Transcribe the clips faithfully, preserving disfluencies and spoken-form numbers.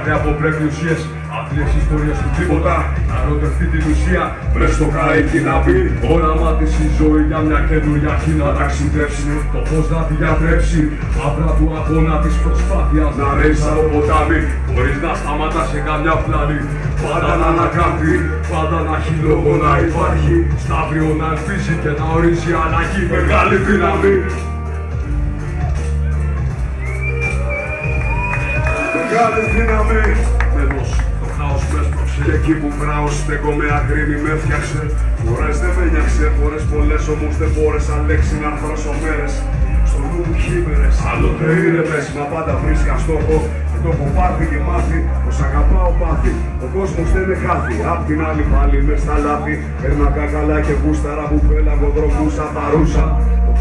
Αγριά πρέπει ουσίες, αθλίες ιστορίες του τίποτα. Ανώτερφη την ουσία, μπρες στο καρέκι να πει. Όραμα της η ζωή για μια καινούργια αρχή να ταξιδέψει. Το φως να τη διατρέψει, μαύρα του αγώνα της προσπάθειας να ρέει σαν το ποτάμι. Χωρίς να σταματά σε καμιά πλάνη, πάντα να ανακάμπτει, πάντα να χειλόγω να υπάρχει. Σταύριο να ελπίζει και να ορίζει αλλαγή, μεγάλη δύναμη. Μεγάλη δύναμη. Τέλος, το χάος με έσπρωξε. Και εκεί που βράω στέκομαι αγρίμη με έφτιαξε. Φορές δεν με νιάξε, φορές πολλές όμως δεν μπόρεσα λέξη να αρθρώσω μέρες. Στο νου μου χείμερες, άλλοτε ήρεμες, μα πάντα βρίσκα στόχο. Το έχω πάθει και μάθει, πως αγαπάω πάθη. Ο κόσμος δεν με χάθει, απ' την άλλη πάλι μες στα λάθη. Έρνα κακαλά και γούσταρα που πέλαγοδρομούσα τα ρούσα.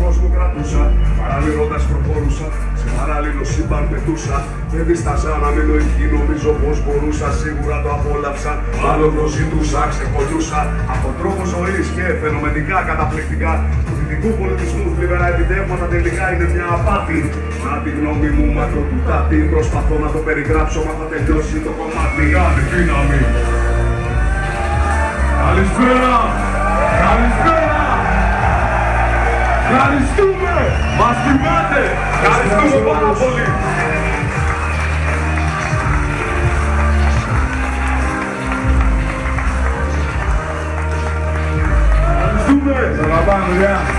Κόσμο κρατούσα, παραλύοντας προχωρούσα. Σε παράλληλο σύμπαν πετούσα. Δεν δίστασα να μείνω εκεί, νομίζω πως μπορούσα. Σίγουρα το απόλαυσα, μάλλον το ζητούσα. Ξεκολλούσα από τρόπο ζωής και φαινομενικά καταπληκτικά. Του δυτικού πολιτισμού θλιβερά επιτεύγματα τελικά είναι μια απάτη. Μα τη γνώμη μου μακροτούτα την προσπαθώ να το περιγράψω. Μα θα τελειώσει το κομμάτι. Άλλη δύναμη. Καλησπέρα! Καλησπέρα! Ευχαριστούμε! Μας θυμάτε! Ευχαριστούμε πάρα πολύ! Ευχαριστούμε! Σας αγαπάμε, παιδιά!